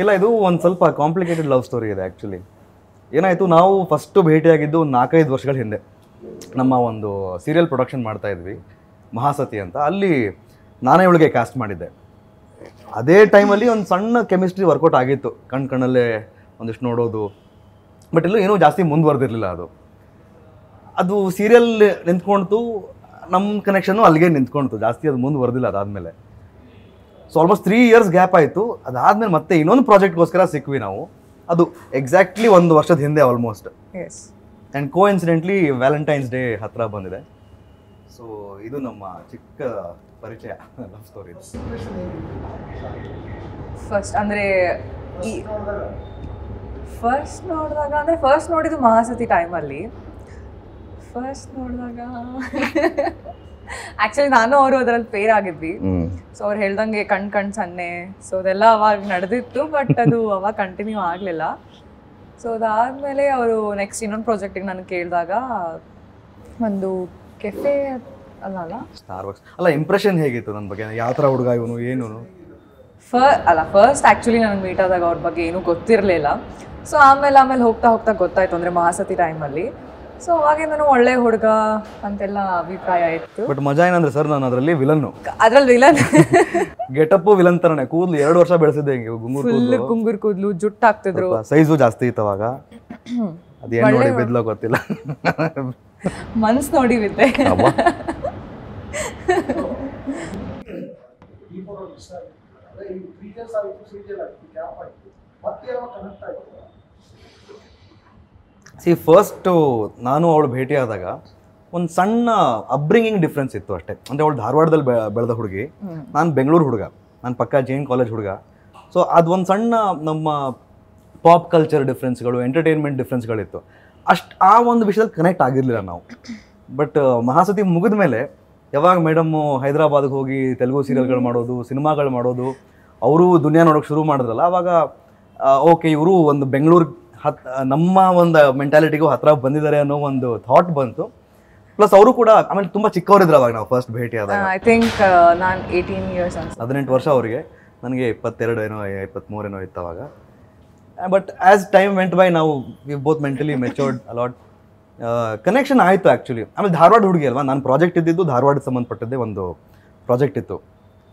ಇಲ್ಲ, ಇದು ಒಂದು ಸ್ವಲ್ಪ ಕಾಂಪ್ಲಿಕೇಟೆಡ್ ಲವ್ ಸ್ಟೋರಿ ಇದೆ ಆ್ಯಕ್ಚುಲಿ. ಏನಾಯಿತು, ನಾವು ಫಸ್ಟು ಭೇಟಿಯಾಗಿದ್ದು 4-5 ವರ್ಷಗಳ ಹಿಂದೆ. ನಮ್ಮ ಒಂದು ಸೀರಿಯಲ್ ಪ್ರೊಡಕ್ಷನ್ ಮಾಡ್ತಾಯಿದ್ವಿ, ಮಹಾಸತಿ ಅಂತ. ಅಲ್ಲಿ ನಾನೇ ಒಳಗೆ ಕ್ಯಾಸ್ಟ್ ಮಾಡಿದ್ದೆ. ಅದೇ ಟೈಮಲ್ಲಿ ಒಂದು ಸಣ್ಣ ಕೆಮಿಸ್ಟ್ರಿ ವರ್ಕೌಟ್ ಆಗಿತ್ತು, ಕಣ್ಣಲ್ಲೇ ಒಂದಿಷ್ಟು ನೋಡೋದು. ಬಟ್ ಇಲ್ಲೂ ಏನೂ ಜಾಸ್ತಿ ಮುಂದುವರೆದಿರಲಿಲ್ಲ. ಅದು ಸೀರಿಯಲ್ ನಿಂತ್ಕೊಳ್ತು, ನಮ್ಮ ಕನೆಕ್ಷನು ಅಲ್ಲಿಗೆ ನಿಂತ್ಕೊಳ್ತು, ಜಾಸ್ತಿ ಅದು ಮುಂದುವರೆದಿಲ್ಲ. ಅದಾದಮೇಲೆ ಸೊ ಆಲ್ಮೋಸ್ಟ್ 3 years ಗ್ಯಾಪ್ ಆಯಿತು. ಅದಾದಮೇಲೆ ಮತ್ತೆ ಇನ್ನೊಂದು ಪ್ರಾಜೆಕ್ಟ್ಗೋಸ್ಕರ ಸಿಕ್ವಿ ನಾವು. ಅದು ಎಕ್ಸಾಕ್ಟ್ಲಿ 1 ವರ್ಷದ ಹಿಂದೆ almost. And coincidentally Valentine's day ಹತ್ತಿರ ಬಂದಿದೆ. ಸೊ ಇದು ನಮ್ಮ ಚಿಕ್ಕ ಪರಿಚಯ, ಲವ್ ಸ್ಟೋರಿ. ಫಸ್ಟ್ ಅಂದರೆ ಫಸ್ಟ್ ನೋಡಿದ್ದು ಮಹಾಸತಿ ಟೈಮಲ್ಲಿ. ಫಸ್ಟ್ ನೋಡಿದಾಗ ಆ್ಯಕ್ಚುಲಿ ನಾನು ಅವರು ಅದರಲ್ಲಿ ಪೇರ್ ಆಗಿದ್ವಿ. ಸೊ ಅವ್ರು ಹೇಳ್ದಂಗೆ ಕಣ್ ಸನ್ನೆ, ಸೊ ಅದೆಲ್ಲ ಅವಾಗ ನಡೆದಿತ್ತು. ಬಟ್ ಅದು ಅವಾಗ ಕಂಟಿನ್ಯೂ ಆಗಲಿಲ್ಲ. ಸೊ ಅದಾದಮೇಲೆ ಅವರು ನೆಕ್ಸ್ಟ್ ಇನ್ನೊಂದು ಪ್ರಾಜೆಕ್ಟಿಗೆ ನಾನು ಕೇಳಿದಾಗ ಒಂದು ಕೆಫೆ ಅಲ್ಲ ಇಂಪ್ರೆಷನ್ ಹೇಗಿತ್ತು ನನ್ನ ಬಗ್ಗೆ, ಯಾವ ಥರ ಹುಡುಗ ಇವನು ಏನು ಫಸ್ಟ್ ಆ್ಯಕ್ಚುಲಿ ನನಗೆ ಮೀಟ್ ಆದಾಗ ಅವ್ರ ಬಗ್ಗೆ ಏನೂ ಗೊತ್ತಿರಲಿಲ್ಲ. ಸೊ ಆಮೇಲೆ ಹೋಗ್ತಾ ಗೊತ್ತಾಯಿತು, ಅಂದರೆ ಮಹಾಸತಿ ಟೈಮಲ್ಲಿ. ಸೊ ಅವಾಗಿಂದನೂ ಒಳ್ಳೆ ಹುಡುಗ ಅಂತೆಲ್ಲ ಅಭಿಪ್ರಾಯ ಇತ್ತು. ಬಟ್ ಮಜಾ ಏನಂದ್ರೆ ಸರ್, ನಾನು ಅದರಲ್ಲಿ ವಿಲನ್ನು, ಗೆಟಪ್ಪು ವಿಲನ್ ತರನೇ. ಕೂದಲು 2 ವರ್ಷ ಬೆಳೆಸಿದ್ದೆ ಹಿಂಗೆ, ಗುಂಗುರು ಕೂದಲು, ಜುಟ್ಟು ಹಾಕ್ತಿದ್ರು, ಸೈಜು ಜಾಸ್ತಿ ಇತ್ತು ಅವಾಗ. ಅದೇನು ನೋಡಿ ಬಿದ್ಲೋ ಗೊತ್ತಿಲ್ಲ, ಮನ್ಸು ನೋಡಿ ಬಿದ್ದೆ. ಸಿ ಫಸ್ಟು ನಾನು ಅವಳು ಭೇಟಿಯಾದಾಗ ಒಂದು ಸಣ್ಣ ಅಪ್ಬ್ರಿಂಗಿಂಗ್ ಡಿಫ್ರೆನ್ಸ್ ಇತ್ತು ಅಷ್ಟೇ. ಅಂದರೆ ಅವಳು ಧಾರವಾಡದಲ್ಲಿ ಬೆಳೆದ ಹುಡುಗಿ, ನಾನು ಬೆಂಗಳೂರು ಹುಡುಗ, ನಾನು ಪಕ್ಕ ಜೈನ್ ಕಾಲೇಜ್ ಹುಡುಗ. ಸೊ ಅದೊಂದು ಸಣ್ಣ ನಮ್ಮ ಪಾಪ್ ಕಲ್ಚರ್ ಡಿಫ್ರೆನ್ಸ್ಗಳು, ಎಂಟರ್ಟೈನ್ಮೆಂಟ್ ಡಿಫ್ರೆನ್ಸ್ಗಳಿತ್ತು ಅಷ್ಟು. ಆ ಒಂದು ವಿಷಯದಲ್ಲಿ ಕನೆಕ್ಟ್ ಆಗಿರಲಿಲ್ಲ ನಾವು. ಬಟ್ ಮಹಾಸತಿ ಮುಗಿದ ಮೇಲೆ ಯಾವಾಗ ಮೇಡಮ್ಮು ಹೈದರಾಬಾದ್ಗೆ ಹೋಗಿ ತೆಲುಗು ಸೀರಿಯಲ್ಗಳು ಮಾಡೋದು, ಸಿನಿಮಾಗಳು ಮಾಡೋದು, ಅವರು ದುನಿಯಾ ನೋಡೋಕ್ಕೆ ಶುರು ಮಾಡಿದ್ರಲ್ಲ, ಆವಾಗ ಓಕೆ ಇವರು ಒಂದು ಬೆಂಗಳೂರು ನಮ್ಮ ಒಂದು ಮೆಂಟಾಲಿಟಿಗೂ ಹತ್ತಿರ ಬಂದಿದ್ದಾರೆ ಅನ್ನೋ ಒಂದು ಥಾಟ್ ಬಂತು. ಪ್ಲಸ್ ಅವರು ಕೂಡ ಆಮೇಲೆ ತುಂಬ ಚಿಕ್ಕವರಿದ್ರು ಅವಾಗ ನಾವು ಫಸ್ಟ್ ಭೇಟಿ ಆದಾಗ. ಐ ಥಿಂಕ್ ನಾನು 18 years, 18 ವರ್ಷ ಅವರಿಗೆ, ನನಗೆ 22 ಏನೋ 23 ಏನೋ ಇತ್ತು ಅವಾಗ. But as time went by ನಾವು we both mentally matured a lot. Connection ಆಯಿತು ಆ್ಯಕ್ಚುಲಿ. ಆಮೇಲೆ ಧಾರವಾಡ ಹುಡುಗಿ ಅಲ್ವಾ, ನಾನು ಪ್ರಾಜೆಕ್ಟ್ ಇದ್ದಿದ್ದು ಧಾರವಾಡಕ್ಕೆ ಸಂಬಂಧಪಟ್ಟದ್ದೇ ಒಂದು ಪ್ರಾಜೆಕ್ಟ್ ಇತ್ತು.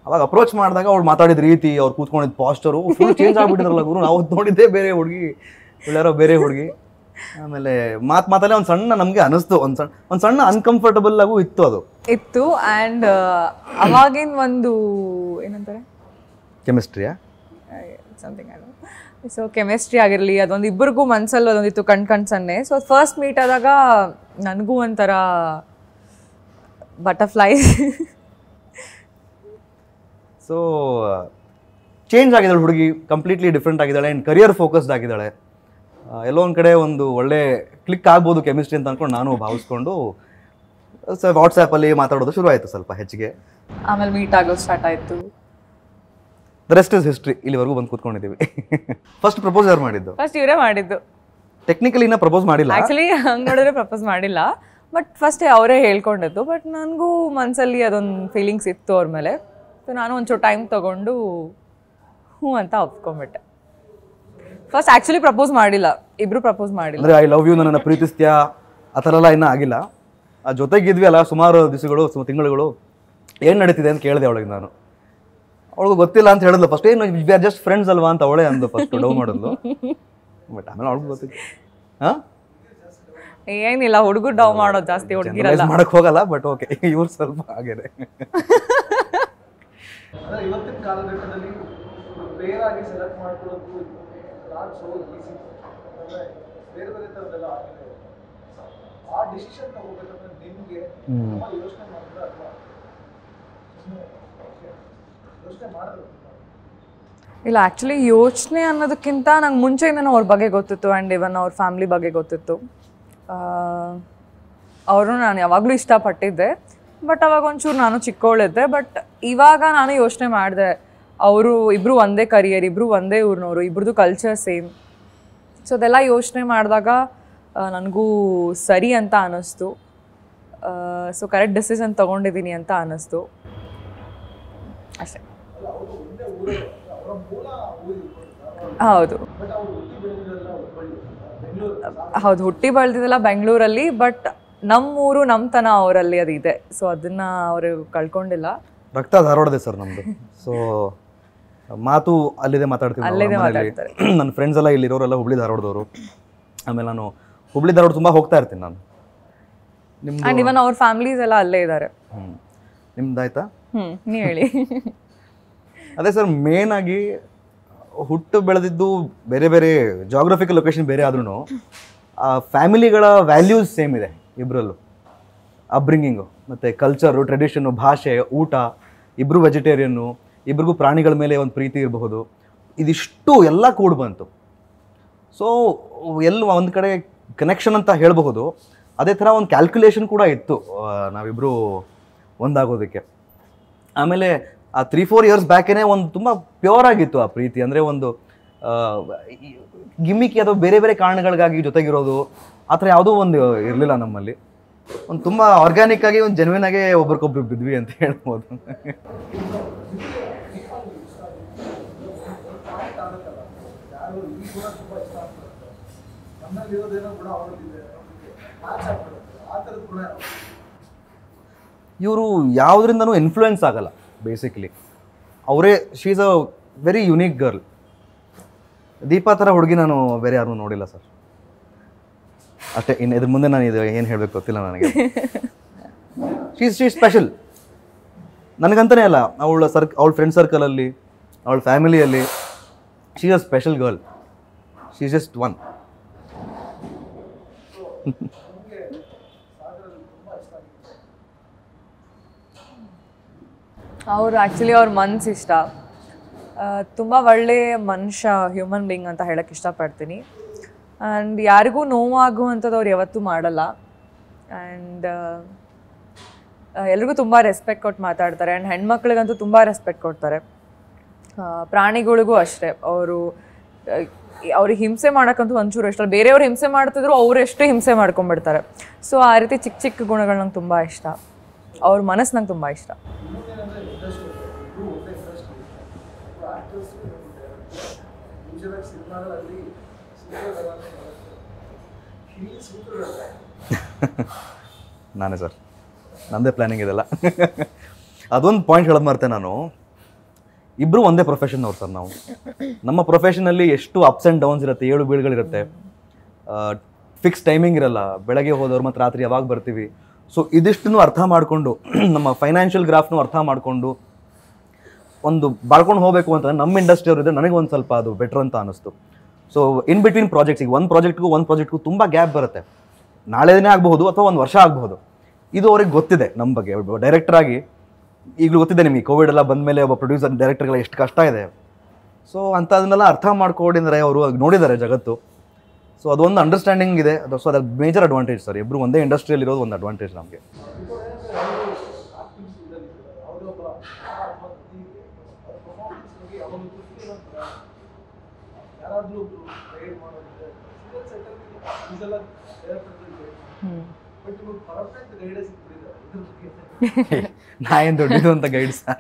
ಅವಾಗ ಅಪ್ರೋಚ್ ಮಾಡಿದಾಗ ಅವ್ರು ಮಾತಾಡಿದ ರೀತಿ, ಅವ್ರು ಕೂತ್ಕೊಂಡಿದ್ದ ಪಾಸ್ಟರು ಫುಲ್ ಚೇಂಜ್ ಆಗಿಬಿಟ್ಟಿದ್ರಲ್ಲ ಗುರು. ನಾವು ನೋಡಿದ್ದೆ ಬೇರೆ ಹುಡುಗಿ, ಎಲ್ಲಾರೋ ಬೇರೆ ಹುಡುಗಿ. ಆಮೇಲೆ ಮಾತಲ್ಲೇ ಒಂದು ಸಣ್ಣ ನಮಗೆ ಅನಿಸ್ತು, ಒಂದು ಸಣ್ಣ ಅನ್ಕಂಫರ್ಟಬಲ್ ಆಗು ಇತ್ತು, ಅದು ಇತ್ತು. ಆ್ಯಂಡ್ ಅವಾಗಿನ ಒಂದು ಏನಂತಾರೆ ಕೆಮಿಸ್ಟ್ರಿಯಾ ಸಮಥಿಂಗ್, ಸೊ ಕೆಮಿಸ್ಟ್ರಿ ಆಗಿರಲಿ, ಅದೊಂದು ಇಬ್ಬರಿಗೂ ಮನಸ್ಸಲ್ಲಿ ಅದೊಂದಿತ್ತು ಕಣ್ ಸನ್ನೆ. ಸೊ ಫಸ್ಟ್ ಮೀಟ್ ಆದಾಗ ನನಗೂ ಒಂಥರ ಬಟರ್ಫ್ಲೈಸ್. ಸೊ ಚೇಂಜ್ ಆಗಿದ್ದಾಳೆ ಹುಡುಗಿ, ಕಂಪ್ಲೀಟ್ಲಿ ಡಿಫ್ರೆಂಟ್ ಆಗಿದ್ದಾಳೆ. ಆ್ಯಂಡ್ ಕರಿಯರ್ ಫೋಕಸ್ಡ್ ಆಗಿದ್ದಾಳೆ. ಎಲ್ಲೋ ಒಂದು ಕಡೆ ಒಂದು ಒಳ್ಳೆ ಕ್ಲಿಕ್ ಆಗ್ಬೋದು ಕೆಮಿಸ್ಟ್ರಿ ಅಂತ ಅಂದ್ಕೊಂಡು ನಾನು ಭಾವಿಸ್ಕೊಂಡು ವಾಟ್ಸ್ಆ್ಯಪಲ್ಲಿ ಮಾತಾಡೋದು ಶುರು ಆಯಿತು ಸ್ವಲ್ಪ ಹೆಚ್ಚಿಗೆ. ಆಮೇಲೆ ಮೀಟ್ ಆಗೋದು ಸ್ಟಾರ್ಟ್ ಆಯಿತು. The rest is history. ಇಲ್ಲಿವರೆಗೂ ಬಂದು ಕೂತ್ಕೊಂಡಿದ್ದೀವಿ. ಫಸ್ಟ್ ಪ್ರಪೋಸ್ ಯಾರು ಮಾಡಿದ್ದು? ಫಸ್ಟ್ ಇವರೇ ಮಾಡಿದ್ದು. ಟೆಕ್ನಿಕಲಿ ಇನ್ನೂ ಪ್ರಪೋಸ್ ಮಾಡಿಲ್ಲ ಆ್ಯಕ್ಚುಲಿ, ಹಂಗೆ ನೋಡಿದ್ರೆ ಪ್ರಪೋಸ್ ಮಾಡಿಲ್ಲ. ಬಟ್ ಫಸ್ಟೇ ಅವರೇ ಹೇಳ್ಕೊಂಡಿದ್ದು. ಬಟ್ ನನಗೂ ಮನಸ್ಸಲ್ಲಿ ಅದೊಂದು ಫೀಲಿಂಗ್ಸ್ ಇತ್ತು ಅವ್ರ ಮೇಲೆ. ಸೊ ನಾನು ಒಂಚೂರು ಟೈಮ್ ತೊಗೊಂಡು ಹ್ಞೂ ಅಂತ ಒಪ್ಕೊಂಡ್ಬಿಟ್ಟೆ. ಫಸ್ಟ್ ಆ್ಯಕ್ಚುಲಿ ಪ್ರಪೋಸ್ ಮಾಡಿಲ್ಲ, ಇಬ್ಬರು ಪ್ರಪೋಸ್ ಮಾಡಿಲ್ಲ. ಅಂದರೆ ಐ ಲವ್ ಯು, ನನ್ನನ್ನು ಪ್ರೀತಿಸ್ತೀಯಾ ಆ ಥರ ಎಲ್ಲ ಇನ್ನೂ ಆಗಿಲ್ಲ. ಆ ಜೊತೆಗಿದ್ವಿ ಅಲ್ಲ ಸುಮಾರು ದಿವಸಗಳು, ತಿಂಗಳುಗಳು. ಏನು ನಡೀತಿದೆ ಅಂತ ಕೇಳಿದೆ ಅವಳಿಗೆ ನಾನು. ಅವಳಿಗೂ ಗೊತ್ತಿಲ್ಲ ಅಂತ ಹೇಳಿದ್ಲು ಫಸ್ಟ್. ಏನು ವಿ ಆರ್ ಜಸ್ಟ್ ಫ್ರೆಂಡ್ಸ್ ಅಲ್ವಾ ಅಂತ ಅವಳೇ ಅಂದು ಫಸ್ಟ್ ಡೌ ಮಾಡಿದ್ಲು. ಬಟ್ ಆಮೇಲೆ ಅವಳಿಗೂ ಗೊತ್ತಿಲ್ಲ. ಹಾಂ ಏನಿಲ್ಲ, ಹುಡುಗರು ಡೌ ಮಾಡೋದು ಜಾಸ್ತಿ, ಹುಡುಗಿರಲ್ಲ ಮಾಡೋಕ್ಕೆ ಹೋಗಲ್ಲ. ಬಟ್ ಓಕೆ, ಇವ್ರು ಸ್ವಲ್ಪ ಹಾಗೇನೆ. ಇಲ್ಲ ಆ್ಯಕ್ಚುಲಿ ಯೋಚನೆ ಅನ್ನೋದಕ್ಕಿಂತ ನಂಗೆ ಮುಂಚೆಯಿಂದನೂ ಅವ್ರ ಬಗ್ಗೆ ಗೊತ್ತಿತ್ತು. ಆ್ಯಂಡ್ ಇವನ್ ಅವ್ರ ಫ್ಯಾಮಿಲಿ ಬಗ್ಗೆ ಗೊತ್ತಿತ್ತು. ಅವರು ನಾನು ಯಾವಾಗಲೂ ಇಷ್ಟಪಟ್ಟಿದ್ದೆ. ಬಟ್ ಅವಾಗ ಒಂಚೂರು ನಾನು ಚಿಕ್ಕವಳಿದ್ದೆ. ಬಟ್ ಇವಾಗ ನಾನು ಯೋಚನೆ ಮಾಡಿದೆ, ಅವರು ಇಬ್ಬರು ಒಂದೇ ಕರಿಯರ್, ಇಬ್ಬರು ಒಂದೇ ಊರಿನವರು, ಇಬ್ಬರದು ಕಲ್ಚರ್ ಸೇಮ್. ಸೊ ಅದೆಲ್ಲ ಯೋಚನೆ ಮಾಡಿದಾಗ ನನಗೂ ಸರಿ ಅಂತ ಅನ್ನಿಸ್ತು. ಸೊ ಕರೆಕ್ಟ್ ಡಿಸಿಷನ್ ತೊಗೊಂಡಿದ್ದೀನಿ ಅಂತ ಅನ್ನಿಸ್ತು ಅಷ್ಟೇ. ಹೌದು ಹೌದು ಹುಟ್ಟಿ ಬೆಳೆದಿದ್ದೆಲ್ಲ ಬೆಂಗಳೂರಲ್ಲಿ ಬಟ್ ನಮ್ಮೂರು ನಮ್ಮತನ ಅವರಲ್ಲಿ ಅದು ಇದೆ ಸೊ ಅದನ್ನ ಅವರು ಕಳ್ಕೊಂಡಿಲ್ಲ ರಕ್ತ ಧಾರವಾಡದೆ ಸರ್ ನಮ್ಮದು ಸೊ ಮಾತು ಅಲ್ಲಿದೆ ಮಾತಾಡ್ತೀವಿ ನನ್ನ ಫ್ರೆಂಡ್ಸ್ ಎಲ್ಲ ಇಲ್ಲಿರೋರೆಲ್ಲ ಹುಬ್ಳಿ ಧಾರವಾಡದವರು ಆಮೇಲೆ ನಾನು ಹುಬ್ಳಿ ಧಾರವಾಡ ತುಂಬ ಹೋಗ್ತಾ ಇರ್ತೀನಿ ನಾನು ನಿಮ್ದು ಇವನ್ ಅವ್ರ ಫ್ಯಾಮಿಲೀಸ್ ಎಲ್ಲ ಅಲ್ಲೇ ಇದ್ದಾರೆ ನಿಮ್ದಾಯ್ತಾ ನೀವು ಹೇಳಿ ಅದೇ ಸರ್ ಮೇನ್ ಆಗಿ ಹುಟ್ಟು ಬೆಳೆದಿದ್ದು ಬೇರೆ ಬೇರೆ ಜಾಗ್ರಫಿಕಲ್ ಲೊಕೇಶನ್ ಬೇರೆ ಆದ್ರೂ ಆ ಫ್ಯಾಮಿಲಿಗಳ ವ್ಯಾಲ್ಯೂಸ್ ಸೇಮ್ ಇದೆ ಇಬ್ಬರಲ್ಲೂ ಅಪ್ಬ್ರಿಂಗಿಂಗು ಮತ್ತು ಕಲ್ಚರು ಟ್ರೆಡಿಷನ್ನು ಭಾಷೆ ಊಟ ಇಬ್ಬರು ವೆಜಿಟೇರಿಯನ್ನು ಇಬ್ಬರಿಗೂ ಪ್ರಾಣಿಗಳ ಮೇಲೆ ಒಂದು ಪ್ರೀತಿ ಇರಬಹುದು ಇದಿಷ್ಟು ಎಲ್ಲ ಕೂಡಿ ಬಂತು ಸೊ ಎಲ್ಲ ಒಂದು ಕಡೆ ಕನೆಕ್ಷನ್ ಅಂತ ಹೇಳಬಹುದು ಅದೇ ಥರ ಒಂದು ಕ್ಯಾಲ್ಕ್ಯುಲೇಷನ್ ಕೂಡ ಇತ್ತು ನಾವಿಬ್ಬರು ಒಂದಾಗೋದಕ್ಕೆ ಆಮೇಲೆ ಆ 3-4 years ಬ್ಯಾಕೇ ಒಂದು ತುಂಬ ಪ್ಯೂರ್ ಆಗಿತ್ತು ಆ ಪ್ರೀತಿ ಅಂದರೆ ಒಂದು ಗಿಮ್ಮಿಕ್ಕಿ ಅಥವಾ ಬೇರೆ ಬೇರೆ ಕಾರಣಗಳಿಗಾಗಿ ಜೊತೆಗಿರೋದು ಆ ಥರ ಯಾವುದೂ ಒಂದು ಇರಲಿಲ್ಲ ನಮ್ಮಲ್ಲಿ ಒಂದು ತುಂಬ ಆರ್ಗ್ಯಾನಿಕ್ ಆಗಿ ಒಂದು ಜೆನ್ವಿನ್ ಆಗಿ ಒಬ್ರಿಗೊಬ್ರು ಬಿದ್ವಿ ಅಂತ ಹೇಳ್ಬೋದು ಇವರು ಯಾವುದರಿಂದನೂ ಇನ್ಫ್ಲುಯೆನ್ಸ್ ಆಗಲ್ಲ ಬೇಸಿಕ್ಲಿ ಅವರೇ she is a very unique girl Deepa ಥರ ಹುಡುಗಿ ನಾನು ಬೇರೆ ಯಾರನ್ನೂ ನೋಡಿಲ್ಲ ಸರ್ ಅಷ್ಟೇ ಇನ್ನು ಇದ್ರ ಮುಂದೆ ನಾನು ಇದು ಏನು ಹೇಳಬೇಕು ಗೊತ್ತಿಲ್ಲ ನನಗೆ ಶಿ ಈಸ್ ಸ್ಪೆಷಲ್ ನನಗಂತಲೇ ಅಲ್ಲ ಅವಳ ಫ್ರೆಂಡ್ ಸರ್ಕಲಲ್ಲಿ ಅವಳ ಫ್ಯಾಮಿಲಿಯಲ್ಲಿ she is a special girl she is just one ಅವರು ಆ್ಯಕ್ಚುಲಿ ಅವ್ರ ಮನ್ಸು ಇಷ್ಟ ತುಂಬ ಒಳ್ಳೆ ಮನುಷ್ಯ ಹ್ಯೂಮನ್ ಬೀಯಿಂಗ್ ಅಂತ ಹೇಳಕ್ಕೆ ಇಷ್ಟಪಡ್ತೀನಿ ಆ್ಯಂಡ್ ಯಾರಿಗೂ ನೋವಾಗುವಂಥದ್ದು ಅವ್ರು ಯಾವತ್ತೂ ಮಾಡಲ್ಲ ಆ್ಯಂಡ್ ಎಲ್ರಿಗೂ ತುಂಬ ರೆಸ್ಪೆಕ್ಟ್ ಕೊಟ್ಟು ಮಾತಾಡ್ತಾರೆ ಆ್ಯಂಡ್ ಹೆಣ್ಮಕ್ಳಿಗಂತೂ ತುಂಬ ರೆಸ್ಪೆಕ್ಟ್ ಕೊಡ್ತಾರೆ ಪ್ರಾಣಿಗಳಿಗೂ ಅಷ್ಟೇ ಅವ್ರಿಗೆ ಹಿಂಸೆ ಮಾಡೋಕ್ಕಂತೂ ಒಂಚೂರು ಇಷ್ಟ ಬೇರೆಯವ್ರು ಹಿಂಸೆ ಮಾಡ್ತಿದ್ರು ಅವ್ರು ಎಷ್ಟು ಹಿಂಸೆ ಮಾಡ್ಕೊಂಡ್ಬಿಡ್ತಾರೆ ಸೊ ಆ ರೀತಿ ಚಿಕ್ಕ ಚಿಕ್ಕ ಗುಣಗಳು ನಂಗೆ ತುಂಬ ಇಷ್ಟ ಅವ್ರ ಮನಸ್ಸು ನಂಗೆ ತುಂಬ ಇಷ್ಟ ನಾನೇ ಸರ್ ನನ್ನದೇ ಪ್ಲ್ಯಾನಿಂಗ್ ಇದೆಲ್ಲ ಅದೊಂದು ಪಾಯಿಂಟ್ ಹೇಳೋದು ಮಾಡ್ತೆ ನಾನು ಇಬ್ಬರು ಒಂದೇ ಪ್ರೊಫೆಷನ್ ಅವ್ರು ಸರ್ ನಾವು ನಮ್ಮ ಪ್ರೊಫೆಷನಲ್ಲಿ ಎಷ್ಟು ಅಪ್ಸ್ ಆ್ಯಂಡ್ ಡೌನ್ಸ್ ಇರುತ್ತೆ ಏಳು ಬೀಳುಗಳಿರುತ್ತೆ ಫಿಕ್ಸ್ ಟೈಮಿಂಗ್ ಇರಲ್ಲ ಬೆಳಗ್ಗೆ ಹೋದವ್ರು ಮತ್ತು ರಾತ್ರಿ ಯಾವಾಗ ಬರ್ತೀವಿ ಸೊ ಇದಿಷ್ಟನ್ನು ಅರ್ಥ ಮಾಡಿಕೊಂಡು ನಮ್ಮ ಫೈನಾನ್ಷಿಯಲ್ ಗ್ರಾಫ್ನು ಅರ್ಥ ಮಾಡಿಕೊಂಡು ಒಂದು ಬಾಳ್ಕೊಂಡು ಹೋಗಬೇಕು ಅಂತಂದರೆ ನಮ್ಮ ಇಂಡಸ್ಟ್ರಿಯವ್ರು ಇದ್ದರೆ ನನಗೆ ಒಂದು ಸ್ವಲ್ಪ ಅದು ಬೆಟ್ರ್ ಅಂತ ಅನ್ನಿಸ್ತು ಸೊ ಇನ್ ಬಿಟ್ವೀನ್ ಪ್ರಾಜೆಕ್ಟ್ಸ್ ಈಗ ಒಂದು ಪ್ರಾಜೆಕ್ಟ್ಗೂ ತುಂಬ ಗ್ಯಾಪ್ ಬರುತ್ತೆ ನಾಳೆ ದಿನ ಆಗಬಹುದು ಅಥವಾ ಒಂದು ವರ್ಷ ಆಗಬಹುದು ಇದು ಅವ್ರಿಗೆ ಗೊತ್ತಿದೆ ನಮ್ಮ ಬಗ್ಗೆ ಡೈರೆಕ್ಟರ್ ಆಗಿ ಈಗಲೂ ಗೊತ್ತಿದೆ ನಿಮಗೆ ಕೋವಿಡ್ ಎಲ್ಲ ಬಂದ ಮೇಲೆ ಒಬ್ಬ ಪ್ರೊಡ್ಯೂಸರ್ ಡೈರೆಕ್ಟರ್ಗಳ ಎಷ್ಟು ಕಷ್ಟ ಇದೆ ಸೊ ಅಂಥದನ್ನೆಲ್ಲ ಅರ್ಥ ಮಾಡ್ಕೊಂಡಿದ್ದಾರೆ ಅವರು ನೋಡಿದ್ದಾರೆ ಜಗತ್ತು ಸೊ ಅದೊಂದು ಅಂಡರ್ಸ್ಟ್ಯಾಂಡಿಂಗ್ ಇದೆ ಅದು ಸೊ ಅದಕ್ಕೆ ಮೇಜರ್ ಅಡ್ವಾಂಟೇಜ್ ಸರ್ ಇಬ್ಬರು ಒಂದೇ ಇಂಡಸ್ಟ್ರಿಯಲ್ಲಿ ಇರೋದು ಒಂದು ಅಡ್ವಾಂಟೇಜ್ ನಮಗೆ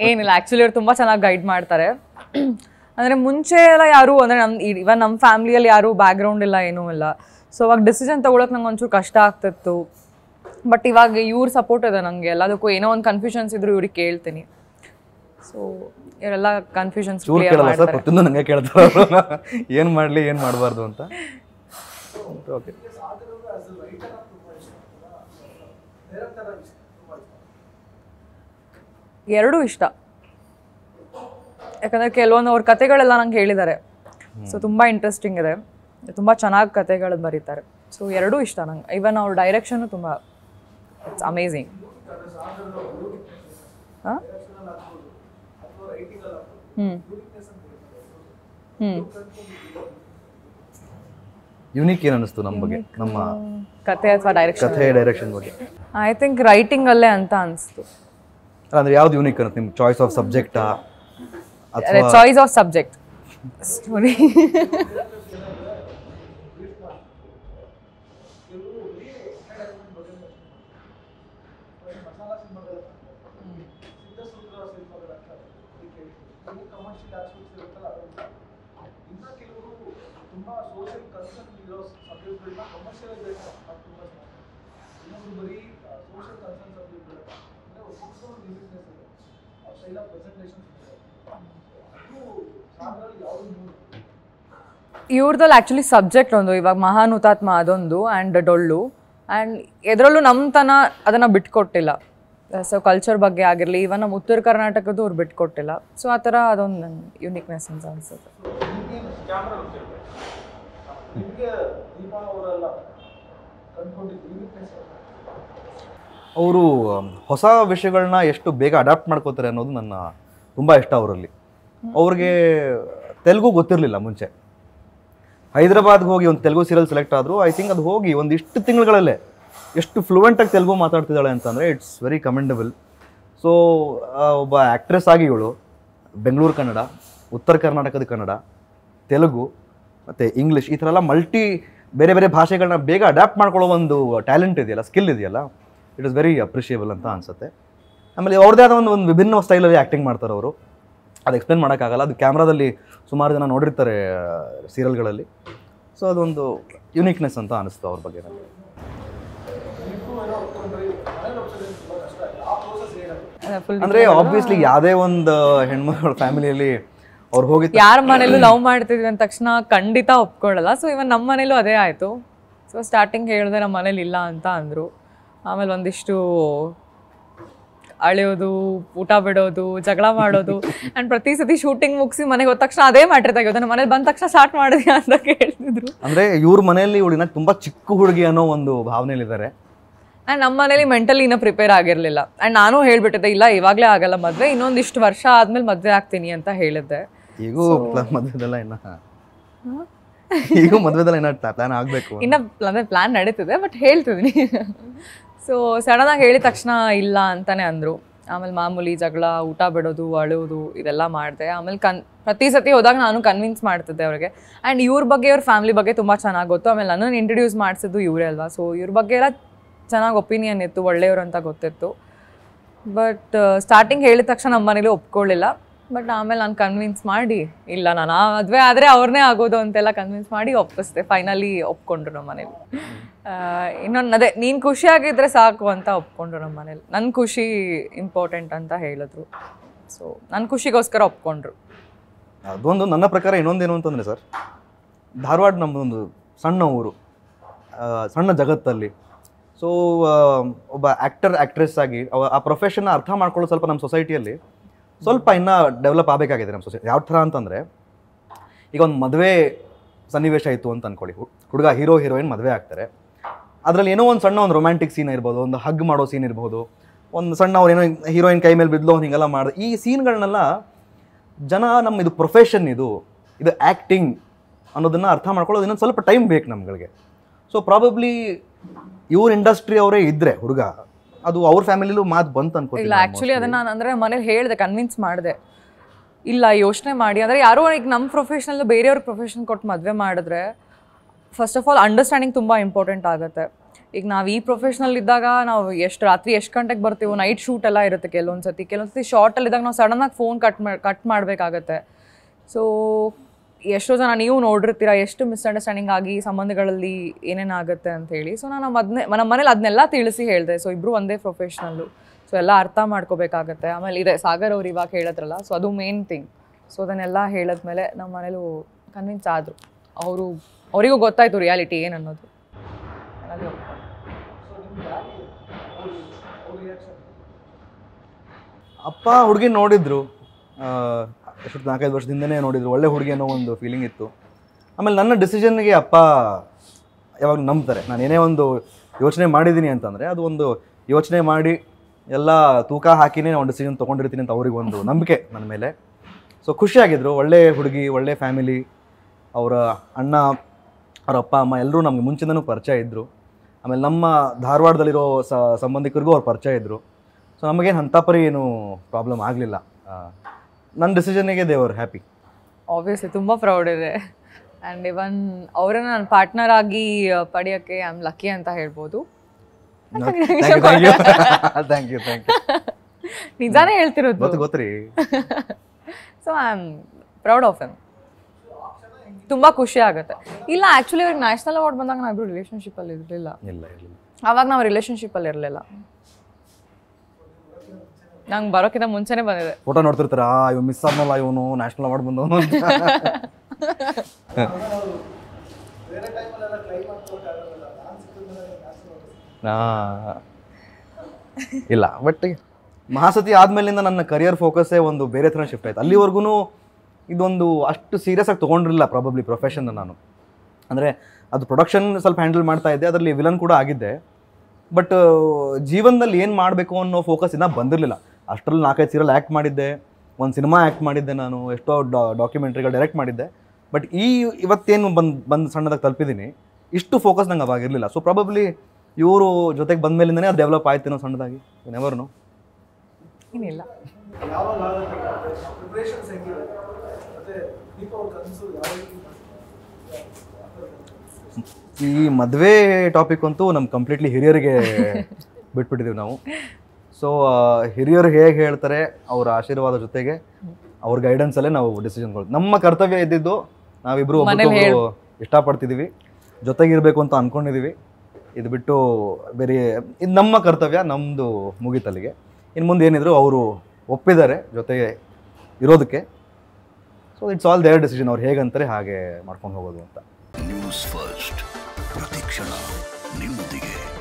ಏನಿಲ್ಲ ಆಕ್ಚುಲಿ ಅವ್ರು ತುಂಬಾ ಚೆನ್ನಾಗಿ ಗೈಡ್ ಮಾಡ್ತಾರೆ ಅಂದ್ರೆ ಮುಂಚೆ ಎಲ್ಲ ಯಾರು ಅಂದ್ರೆ ಇವನ್ ನಮ್ಮ ಫ್ಯಾಮಿಲಿಯಲ್ಲಿ ಯಾರು ಬ್ಯಾಕ್ ಗ್ರೌಂಡ್ ಇಲ್ಲ ಏನೂ ಇಲ್ಲ ಸೊ ಅವಾಗ ಡಿಸಿಷನ್ ತಗೊಳಕ್ ನಂಗೆ ಒಂಚೂರು ಕಷ್ಟ ಆಗ್ತಿತ್ತು ಬಟ್ ಇವಾಗ ಇವ್ರ ಸಪೋರ್ಟ್ ಇದೆ ನಂಗೆ ಎಲ್ಲದಕ್ಕೂ ಏನೋ ಒಂದು ಕನ್ಫ್ಯೂಷನ್ಸ್ ಇದ್ರು ಇವ್ರಿಗೆ ಕೇಳ್ತೀನಿ ಸೊ ಇವರೆಲ್ಲ ಕನ್ಫ್ಯೂಷನ್ಸ್ ಏನು ಮಾಡಲಿ ಏನು ಮಾಡಬಾರ್ದು ಅಂತ ಓಕೆ ಎರಡೂ ಇಷ್ಟ ಯಾಕಂದರೆ ಕೆಲವೊಂದು ಅವ್ರ ಕತೆಗಳೆಲ್ಲ ನಂಗೆ ಹೇಳಿದ್ದಾರೆ ಸೊ ತುಂಬ ಇಂಟ್ರೆಸ್ಟಿಂಗ್ ಇದೆ ತುಂಬ ಚೆನ್ನಾಗಿ ಕತೆಗಳು ಬರೀತಾರೆ ಸೊ ಎರಡೂ ಇಷ್ಟ ನಂಗೆ ಇವನ್ ಅವ್ರ ಡೈರೆಕ್ಷನು ತುಂಬ ಇಟ್ಸ್ ಅಮೇಝಿಂಗ್ ಹ್ಞೂ ಹ್ಞೂ ಯುನೀಕ್ ಏನು ಅನ್ನಿಸ್ತು ನಮ್ಮ ಬಗ್ಗೆ ನಮ್ಮ ಕತೆ ಅಥವಾ ಡೈರೆಕ್ಷನ್ ಬಗ್ಗೆ ಐ ಥಿಂಕ್ ರೈಟಿಂಗಲ್ಲೇ ಅಂತ ಅನಿಸ್ತು ಅಂದರೆ ಯಾವ್ದು ಯುನೀಕ್ ಅನ್ನಿಸ್ತು ನಿಮ್ಮ ಚಾಯ್ಸ್ ಆಫ್ ಸಬ್ಜೆಕ್ಟಾ ಚಾಯ್ಸ್ ಆಫ್ ಸಬ್ಜೆಕ್ಟ್ ಸ್ಟೋರಿ ತುಂಬಾ ಸೋಶಿಯಲ್ ಕನ್ಸರ್ನ್ ಇರೋ ಸಬ್ಜೆಕ್ಟ್ಗಳನ್ನ ಕಮರ್ಷಿಯಲೈಸ್ ಅದು ತುಂಬ ಸ್ಮಾರ್ಟ್. ಇನ್ನೊಂದು ಬರೀ ಸೋಷಿಯಲ್ ಕನ್ಸರ್ನ್ ಸಬ್ಜೆಕ್ಟ್ಗಳು ಅಂದರೆ ಒಬ್ಬೊಬ್ಬರು ಬಿಸ್ನೆಸ್ ಇದೆ ಅವ್ರ ಸೈಡ್ ಪ್ರೆಸೆಂಟೇಷನ್ಸ್ ಇದೆ ಅದು ಸಾಗರಲ್ಲಿ ಯಾವುದು ಮೂರು ಇವ್ರದಲ್ಲಿ ಆ್ಯಕ್ಚುಲಿ ಸಬ್ಜೆಕ್ಟ್ ಒಂದು ಇವಾಗ ಮಹಾನ್ ಹುತಾತ್ಮ ಅದೊಂದು ಆ್ಯಂಡ್ ಡೊಳ್ಳು ಆ್ಯಂಡ್ ಎದರಲ್ಲೂ ನಮ್ಮ ತನ ಅದನ್ನು ಬಿಟ್ಕೊಟ್ಟಿಲ್ಲ. ಸೊ ಕಲ್ಚರ್ ಬಗ್ಗೆ ಆಗಿರಲಿ ಇವನ್ ನಮ್ಮ ಉತ್ತರ ಕರ್ನಾಟಕದ್ದು ಅವ್ರು ಬಿಟ್ಕೊಟ್ಟಿಲ್ಲ. ಸೊ ಆ ಥರ ಅದೊಂದು ನನ್ನ ಯುನೀಕ್ನೆಸ್ ಅಂತ ಅನಿಸುತ್ತೆ. ಅವರು ಹೊಸ ವಿಷಯಗಳನ್ನ ಎಷ್ಟು ಬೇಗ ಅಡಾಪ್ಟ್ ಮಾಡ್ಕೋತಾರೆ ಅನ್ನೋದು ನನ್ನ ತುಂಬ ಇಷ್ಟ ಅವರಲ್ಲಿ. ಅವ್ರಿಗೆ ತೆಲುಗು ಗೊತ್ತಿರಲಿಲ್ಲ ಮುಂಚೆ. ಹೈದರಾಬಾದ್ಗೆ ಹೋಗಿ ಒಂದು ತೆಲುಗು ಸೀರಿಯಲ್ ಸೆಲೆಕ್ಟ್ ಆದರು. ಐ ಥಿಂಕ್ ಅದು ಹೋಗಿ ಒಂದಿಷ್ಟು ತಿಂಗಳುಗಳಲ್ಲೇ ಎಷ್ಟು ಫ್ಲೂಯೆಂಟಾಗಿ ತೆಲುಗು ಮಾತಾಡ್ತಿದ್ದಾಳೆ ಅಂತಂದರೆ ಇಟ್ಸ್ ವೆರಿ ಕಮೆಂಡಬಲ್. ಸೊ ಒಬ್ಬ ಆ್ಯಕ್ಟ್ರೆಸ್ ಆಗಿ ಇವಳು ಬೆಂಗಳೂರು ಕನ್ನಡ, ಉತ್ತರ ಕರ್ನಾಟಕದ ಕನ್ನಡ, ತೆಲುಗು ಮತ್ತು ಇಂಗ್ಲೀಷ್ ಈ ಥರ ಎಲ್ಲ ಮಲ್ಟಿ ಬೇರೆ ಬೇರೆ ಭಾಷೆಗಳನ್ನ ಬೇಗ ಅಡ್ಯಾಪ್ಟ್ ಮಾಡ್ಕೊಳ್ಳೋ ಒಂದು ಟ್ಯಾಲೆಂಟ್ ಇದೆಯಲ್ಲ, ಸ್ಕಿಲ್ ಇದೆಯಲ್ಲ, ಇಟ್ ಇಸ್ ವೆರಿ ಅಪ್ರಿಷಿಯೇಬಲ್ ಅಂತ ಅನಿಸುತ್ತೆ. ಆಮೇಲೆ ಅವ್ರದ್ದೇ ಆದ ಒಂದು ವಿಭಿನ್ನ ಸ್ಟೈಲಲ್ಲಿ ಆ್ಯಕ್ಟಿಂಗ್ ಮಾಡ್ತಾರೆ ಅವರು. ಅದು ಎಕ್ಸ್ಪ್ಲೇನ್ ಮಾಡೋಕ್ಕಾಗಲ್ಲ, ಅದು ಕ್ಯಾಮ್ರಾದಲ್ಲಿ ಸುಮಾರು ಜನ ನೋಡಿರ್ತಾರೆ ಸೀರಿಯಲ್ಗಳಲ್ಲಿ. ಸೊ ಅದೊಂದು ಯುನೀಕ್ನೆಸ್ ಅಂತ ಅನಿಸ್ತು ಅವ್ರ ಬಗ್ಗೆ ನನಗೆ. ಅಂದರೆ ಆಬ್ವಿಯಸ್ಲಿ ಯಾವುದೇ ಒಂದು ಹೆಣ್ಮಗಳ ಫ್ಯಾಮಿಲಿಯಲ್ಲಿ ಅವ್ರು ಹೋಗಿ ಯಾರ ಮನೇಲೂ ಲವ್ ಮಾಡ್ತಿದ್ವಿ ಅಂದ ತಕ್ಷಣ ಖಂಡಿತ ಒಪ್ಕೊಳ್ಳಲ್ಲ. ಸೊ ಇವನ್ ನಮ್ಮ ಮನೇಲೂ ಅದೇ ಆಯಿತು. ಸೊ ಸ್ಟಾರ್ಟಿಂಗ್ ಹೇಳಿದೆ ನಮ್ಮ ಮನೇಲಿ ಇಲ್ಲ ಅಂತ ಅಂದರು. ಆಮೇಲೆ ಒಂದಿಷ್ಟು ಅಳೆಯೋದು, ಊಟ ಬಿಡೋದು, ಜಗಳ ಮಾಡೋದು ಆ್ಯಂಡ್ ಪ್ರತಿ ಸತಿ ಶೂಟಿಂಗ್ ಮುಗಿಸಿ ಮನೆಗೆ ಹೋದ ತಕ್ಷಣ ಅದೇ ಮ್ಯಾಟ್ರ್ ತೆಗೆಯೋದು. ನನ್ನ ಮನೇಲಿ ಬಂದ ತಕ್ಷಣ ಸ್ಟಾರ್ಟ್ ಮಾಡಿದ್ಯಾ ಅಂತ ಕೇಳ್ತಿದ್ರು. ಅಂದರೆ ಇವ್ರ ಮನೆಯಲ್ಲಿ ಇವಳಿನ ತುಂಬ ಚಿಕ್ಕ ಹುಡುಗಿ ಅನ್ನೋ ಒಂದು ಭಾವನೆಯಲ್ಲಿದ್ದಾರೆ. ಆ್ಯಂಡ್ ನಮ್ಮ ಮನೇಲಿ ಮೆಂಟಲಿ ಇನ್ನೂ ಪ್ರಿಪೇರ್ ಆಗಿರಲಿಲ್ಲ. ಆ್ಯಂಡ್ ನಾನು ಹೇಳಿಬಿಟ್ಟಿದ್ದೆ ಇಲ್ಲ ಇವಾಗಲೇ ಆಗಲ್ಲ ಮದುವೆ, ಇನ್ನೊಂದಿಷ್ಟು ವರ್ಷ ಆದಮೇಲೆ ಮದುವೆ ಆಗ್ತೀನಿ ಅಂತ ಹೇಳಿದ್ದೆ. ಈಗೂ ಮದುವೆದೆಲ್ಲ ಪ್ಲಾನ್ ಆಗಬೇಕು ಇನ್ನು ಅಂದರೆ ಪ್ಲಾನ್ ನಡೀತಿದೆ ಬಟ್ ಹೇಳ್ತಿದ್ದೀನಿ. ಸೊ ಸಡನ್ನಾಗಿ ಹೇಳಿದ ತಕ್ಷಣ ಇಲ್ಲ ಅಂತಲೇ ಅಂದರು. ಆಮೇಲೆ ಮಾಮೂಲಿ ಜಗಳ, ಊಟ ಬಿಡೋದು, ಅಳುವುದು ಇದೆಲ್ಲ ಮಾಡಿದೆ. ಆಮೇಲೆ ಪ್ರತಿ ಸತಿ ಹೋದಾಗ ನಾನು ಕನ್ವಿನ್ಸ್ ಮಾಡ್ತಿದ್ದೆ ಅವ್ರಿಗೆ. ಆ್ಯಂಡ್ ಇವ್ರ ಬಗ್ಗೆ, ಇವ್ರ ಫ್ಯಾಮಿಲಿ ಬಗ್ಗೆ ತುಂಬ ಚೆನ್ನಾಗಿ ಗೊತ್ತು. ಆಮೇಲೆ ನನ್ನನ್ನು ಇಂಟ್ರೊಡ್ಯೂಸ್ ಮಾಡಿಸಿದ್ದು ಇವರೇ ಅಲ್ವಾ. ಸೊ ಇವ್ರ ಬಗ್ಗೆ ಎಲ್ಲ ಚೆನ್ನಾಗಿ ಒಪಿನಿಯನ್ ಇತ್ತು, ಒಳ್ಳೆಯವರು ಅಂತ ಗೊತ್ತಿತ್ತು. ಬಟ್ ಸ್ಟಾರ್ಟಿಂಗ್ ಹೇಳಿದ ತಕ್ಷಣ ನಮ್ಮ ಮನೇಲಿ ಒಪ್ಕೊಳ್ಳಿಲ್ಲ. ಬಟ್ ಆಮೇಲೆ ನಾನು ಕನ್ವಿನ್ಸ್ ಮಾಡಿ ಇಲ್ಲ ನಾನು ಆ ಮದುವೆ ಆದರೆ ಅವ್ರನ್ನೇ ಆಗೋದು ಅಂತೆಲ್ಲ ಕನ್ವಿನ್ಸ್ ಮಾಡಿ ಒಪ್ಪಿಸ್ದೆ. ಫೈನಲಿ ಒಪ್ಕೊಂಡ್ರು ನಮ್ಮ ಮನೇಲಿ. ಇನ್ನೊಂದು ಅದೇ ನೀನು ಖುಷಿಯಾಗಿದ್ದರೆ ಸಾಕು ಅಂತ ಒಪ್ಕೊಂಡ್ರು ನಮ್ಮ ಮನೇಲಿ. ನನ್ನ ಖುಷಿ ಇಂಪಾರ್ಟೆಂಟ್ ಅಂತ ಹೇಳಿದ್ರು. ಸೊ ನನ್ನ ಖುಷಿಗೋಸ್ಕರ ಒಪ್ಕೊಂಡ್ರು. ಅದೊಂದು ನನ್ನ ಪ್ರಕಾರ ಇನ್ನೊಂದೇನು ಅಂತಂದರೆ ಸರ್, ಧಾರವಾಡ ನಮ್ಮದೊಂದು ಸಣ್ಣ ಊರು, ಸಣ್ಣ ಜಗತ್ತಲ್ಲಿ. ಸೊ ಒಬ್ಬ ಆ್ಯಕ್ಟರ್ ಆ್ಯಕ್ಟ್ರೆಸ್ ಆಗಿ ಆ ಪ್ರೊಫೆಷನ್ನ ಅರ್ಥ ಮಾಡ್ಕೊಳ್ಳೋ ಸ್ವಲ್ಪ ನಮ್ಮ ಸೊಸೈಟಿಯಲ್ಲಿ ಸ್ವಲ್ಪ ಇನ್ನೂ ಡೆವಲಪ್ ಆಗಬೇಕಾಗಿದೆ. ನಮ್ಮ ಸೊಸೈಟಿ ಯಾವ ಥರ ಅಂತಂದರೆ, ಈಗ ಒಂದು ಮದುವೆ ಸನ್ನಿವೇಶ ಆಯಿತು ಅಂತ ಅಂದ್ಕೊಳ್ಳಿ, ಹುಡುಗ ಹೀರೋ ಹೀರೋಯಿನ್ ಮದುವೆ ಆಗ್ತಾರೆ. ಅದರಲ್ಲಿ ಏನೋ ಒಂದು ಸಣ್ಣ ಒಂದು ರೊಮ್ಯಾಂಟಿಕ್ ಸೀನ್ ಇರ್ಬೋದು, ಒಂದು ಹಗ್ ಮಾಡೋ ಸೀನ್ ಇರ್ಬೋದು, ಒಂದು ಸಣ್ಣ ಅವ್ರೇನೋ ಹೀರೋಯಿನ್ ಕೈ ಮೇಲೆ ಬಿದ್ದಲೋ ಹೀಗೆಲ್ಲ ಮಾಡಿದೆ. ಈ ಸೀನ್ಗಳನ್ನೆಲ್ಲ ಜನ ನಮ್ಮ ಇದು ಪ್ರೊಫೆಷನ್, ಇದು ಆ್ಯಕ್ಟಿಂಗ್ ಅನ್ನೋದನ್ನು ಅರ್ಥ ಮಾಡ್ಕೊಳ್ಳೋದು ಇನ್ನೊಂದು ಸ್ವಲ್ಪ ಟೈಮ್ ಬೇಕು ನಮ್ಗಳಿಗೆ. ಸೊ ಪ್ರಾಬಬ್ಲಿ ಇವ್ರ ಇಂಡಸ್ಟ್ರಿ ಅವರೇ ಇದ್ದರೆ ಹುಡುಗ, ಅದು ಅವ್ರ ಫ್ಯಾಮಿಲಿಲೂ ಮಾತು ಬಂತು ಅನ್ಕೋತಿಲ್ಲ. ಆ್ಯಕ್ಚುಲಿ ಅದನ್ನು ನಾನು ಅಂದರೆ ಮನೇಲಿ ಹೇಳಿದೆ, ಕನ್ವಿನ್ಸ್ ಮಾಡಿದೆ. ಇಲ್ಲ ಯೋಚನೆ ಮಾಡಿ ಅಂದರೆ ಯಾರೋ ಈಗ ನಮ್ಮ ಪ್ರೊಫೆಷನಲ್ಲೂ ಬೇರೆಯವ್ರ ಪ್ರೊಫೆಷನ್ ಕೊಟ್ಟು ಮದುವೆ ಮಾಡಿದ್ರೆ ಫಸ್ಟ್ ಆಫ್ ಆಲ್ ಅಂಡರ್ಸ್ಟ್ಯಾಂಡಿಂಗ್ ತುಂಬ ಇಂಪಾರ್ಟೆಂಟ್ ಆಗುತ್ತೆ. ಈಗ ನಾವು ಈ ಪ್ರೊಫೆಷನಲ್ಲಿದ್ದಾಗ ನಾವು ಎಷ್ಟು ರಾತ್ರಿ ಎಷ್ಟು ಗಂಟೆಗೆ ಬರ್ತೀವಿ, ನೈಟ್ ಶೂಟ್ ಎಲ್ಲ ಇರುತ್ತೆ ಕೆಲವೊಂದು ಸತಿ ಶಾರ್ಟಲ್ಲಿದ್ದಾಗ ನಾವು ಸಡನ್ನಾಗಿ ಫೋನ್ ಕಟ್ ಮಾಡಬೇಕಾಗತ್ತೆ. ಸೊ ಎಷ್ಟೋ ಜನ ನೀವು ನೋಡಿರ್ತೀರ ಎಷ್ಟು ಮಿಸ್ಅಂಡರ್ಸ್ಟ್ಯಾಂಡಿಂಗ್ ಆಗಿ ಸಂಬಂಧಗಳಲ್ಲಿ ಏನೇನಾಗುತ್ತೆ ಅಂಥೇಳಿ. ಸೊ ನಾನು ನಮ್ಮ ಮನೇಲಿ ಅದನ್ನೆಲ್ಲ ತಿಳಿಸಿ ಹೇಳಿದೆ. ಸೊ ಇಬ್ಬರು ಒಂದೇ ಪ್ರೊಫೆಷ್ನಲ್ಲು, ಸೊ ಎಲ್ಲ ಅರ್ಥ ಮಾಡ್ಕೋಬೇಕಾಗತ್ತೆ. ಆಮೇಲೆ ಇದೆ ಸಾಗರ್ ಅವ್ರು ಇವಾಗ ಹೇಳಿದ್ರಲ್ಲ, ಸೊ ಅದು ಮೇನ್ ಥಿಂಗ್. ಸೊ ಅದನ್ನೆಲ್ಲ ಹೇಳಿದ್ಮೇಲೆ ನಮ್ಮ ಮನೇಲೂ ಕನ್ವಿನ್ಸ್ ಆದರು. ಅವರಿಗೂ ಗೊತ್ತಾಯಿತು ರಿಯಾಲಿಟಿ ಏನು ಅನ್ನೋದು. ಅಪ್ಪ ಹುಡುಗಿ ನೋಡಿದ್ರು, ಎಷ್ಟು 4-5 ವರ್ಷದಿಂದನೇ ನೋಡಿದ್ರು, ಒಳ್ಳೆ ಹುಡುಗಿ ಅನ್ನೋ ಒಂದು ಫೀಲಿಂಗ್ ಇತ್ತು. ಆಮೇಲೆ ನನ್ನ ಡಿಸಿಷನ್ಗೆ ಅಪ್ಪ ಯಾವಾಗ ನಂಬ್ತಾರೆ. ನಾನು ಏನೇ ಒಂದು ಯೋಚನೆ ಮಾಡಿದ್ದೀನಿ ಅಂತಂದರೆ ಅದು ಒಂದು ಯೋಚನೆ ಮಾಡಿ ಎಲ್ಲ ತೂಕ ಹಾಕಿನೇ ನಾವು ಡಿಸಿಷನ್ ತೊಗೊಂಡಿರ್ತೀನಿ ಅಂತ ಅವ್ರಿಗೆ ಒಂದು ನಂಬಿಕೆ ನನ್ನ ಮೇಲೆ. ಸೊ ಖುಷಿಯಾಗಿದ್ದರು. ಒಳ್ಳೆ ಹುಡುಗಿ, ಒಳ್ಳೆ ಫ್ಯಾಮಿಲಿ, ಅವರ ಅಣ್ಣ, ಅವ್ರ ಅಪ್ಪ ಅಮ್ಮ ಎಲ್ಲರೂ ನಮಗೆ ಮುಂಚೆನೂ ಪರಿಚಯ ಇದ್ದರು. ಆಮೇಲೆ ನಮ್ಮ ಧಾರವಾಡದಲ್ಲಿರೋ ಸಂಬಂಧಿಕರಿಗೂ ಅವ್ರು ಪರಿಚಯ ಇದ್ದರು. ಸೊ ನಮಗೇನು ಅಂಥ ಪರಿ ಏನು ಪ್ರಾಬ್ಲಮ್ ಆಗಲಿಲ್ಲ. ನನ್ನ ಡಿಸಿಷನ್ನಿಗೆ ದೇವರು ಹ್ಯಾಪಿ. ಆಬ್ವಿಯಸ್ಲಿ ತುಂಬ ಪ್ರೌಡ್ ಇದೆ. ಆ್ಯಂಡ್ ಇವನ್ ಅವರನ್ನು ನನ್ನ ಪಾರ್ಟ್ನರ್ ಆಗಿ ಪಡೆಯೋಕ್ಕೆ ಐ ಆಮ್ ಲಕ್ಕಿ ಅಂತ ಹೇಳ್ಬೋದು. ನಿಜಾನೇ ಹೇಳ್ತಿರೋದು. So I am proud of him. ತುಂಬಾ ಖುಷಿ ಆಗುತ್ತೆ. ಇಲ್ಲ ಆಕ್ಚುಲಿ ಇವಾಗ ನ್ಯಾಷನಲ್ ಅವಾರ್ಡ್ ಬಂದಾಗ ನಾವಿಬ್ರು ರಿಲೇಶನ್ಶಿಪ್ ಅಲ್ಲಿ ಇರಲಿಲ್ಲ, ಅವಾಗ ನಾವು ರಿಲೇಶನ್ಶಿಪ್ ಅಲ್ಲಿ ಇರಲಿಲ್ಲ. ನಂಗೆ ಬರೋಕ್ಕಿಂತ ಮುಂಚೆನೆ ಬಂದಿದೆ. ಫೋಟೋ ನೋಡ್ತಿರ್ತಾರ ಇವ್ ಮಿಸ್ ಆದ್ಮೇಲೆ ಇವನು ನ್ಯಾಷನಲ್ ಅವಾರ್ಡ್ ಬಂದವನು. ಇಲ್ಲ ಬಟ್ ಮಹಾಸತಿ ಆದ್ಮೇಲಿಂದ ನನ್ನ ಕರಿಯರ್ ಫೋಕಸ್ಸೇ ಒಂದು ಬೇರೆ ಥರ ಶಿಫ್ಟ್ ಆಯ್ತು. ಅಲ್ಲಿವರೆಗೂ ಇದೊಂದು ಅಷ್ಟು ಸೀರಿಯಸ್ ಆಗಿ ತೊಗೊಂಡಿರಲಿಲ್ಲ ಪ್ರಾಬಬ್ಲಿ ಪ್ರೊಫೆಷನ್. ನಾನು ಅಂದರೆ ಅದು ಪ್ರೊಡಕ್ಷನ್ ಸ್ವಲ್ಪ ಹ್ಯಾಂಡಲ್ ಮಾಡ್ತಾ ಇದ್ದೆ, ಅದರಲ್ಲಿ ವಿಲನ್ ಕೂಡ ಆಗಿದ್ದೆ. ಬಟ್ ಜೀವನದಲ್ಲಿ ಏನು ಮಾಡಬೇಕು ಅನ್ನೋ ಫೋಕಸ್ ಇನ್ನೂ ಬಂದಿರಲಿಲ್ಲ. ಅಷ್ಟರಲ್ಲಿ 4-5 ಸೀರಿಯಲ್ ಆ್ಯಕ್ಟ್ ಮಾಡಿದ್ದೆ, ಒಂದು ಸಿನಿಮಾ ಆ್ಯಕ್ಟ್ ಮಾಡಿದ್ದೆ, ನಾನು ಎಷ್ಟೋ ಡಾಕ್ಯುಮೆಂಟ್ರಿಗಳು ಡೈರೆಕ್ಟ್ ಮಾಡಿದ್ದೆ. ಬಟ್ ಇವತ್ತೇನು ಬಂದು ಸಣ್ಣದಾಗಿ ತಲುಪಿದ್ದೀನಿ, ಇಷ್ಟು ಫೋಕಸ್ ನಂಗೆ ಅವಾಗಿರಲಿಲ್ಲ. ಸೊ ಪ್ರಾಬಬ್ಲಿ ಇವರು ಜೊತೆಗೆ ಬಂದ ಮೇಲಿಂದನೇ ಅದು ಡೆವಲಪ್ ಆಯ್ತೇನೋ ಸಣ್ಣದಾಗಿ. ನೆವರ್ನು ಏನಿಲ್ಲ. ಈ ಮದುವೆ ಟಾಪಿಕ್ ಅಂತೂ ನಮ್ಮ ಕಂಪ್ಲೀಟ್ಲಿ ಹಿರಿಯರಿಗೆ ಬಿಟ್ಬಿಟ್ಟಿದ್ದೀವಿ ನಾವು. ಸೊ ಹಿರಿಯರು ಹೇಗೆ ಹೇಳ್ತಾರೆ ಅವರ ಆಶೀರ್ವಾದ ಜೊತೆಗೆ ಅವ್ರ ಗೈಡೆನ್ಸಲ್ಲೇ ನಾವು ಡಿಸಿಷನ್ ಕೊಡ್ತೀವಿ. ನಮ್ಮ ಕರ್ತವ್ಯ ಇದ್ದಿದ್ದು ನಾವಿಬ್ಬರು ಒಬ್ಬರು ಇಷ್ಟಪಡ್ತಿದ್ದೀವಿ, ಜೊತೆಗಿರಬೇಕು ಅಂತ ಅಂದ್ಕೊಂಡಿದ್ದೀವಿ. ಇದು ಬಿಟ್ಟು ಬೇರೆ ಇದು ನಮ್ಮ ಕರ್ತವ್ಯ ನಮ್ಮದು ಮುಗಿತಲ್ಲಿಗೆ. ಇನ್ನು ಮುಂದೆ ಏನಿದ್ರು ಅವರು ಒಪ್ಪಿದ್ದಾರೆ ಜೊತೆಗೆ ಇರೋದಕ್ಕೆ. So it's all their decision, ಅವ್ರು ಹೇಗಂತಾರೆ ಹಾಗೆ ಮಾಡ್ಕೊಂಡು ಹೋಗೋದು ಅಂತ. ನ್ಯೂಸ್ ಫಸ್ಟ್ ಪ್ರತಿಕ್ಷಣ ನಿಮ್ಮೊಂದಿಗೆ.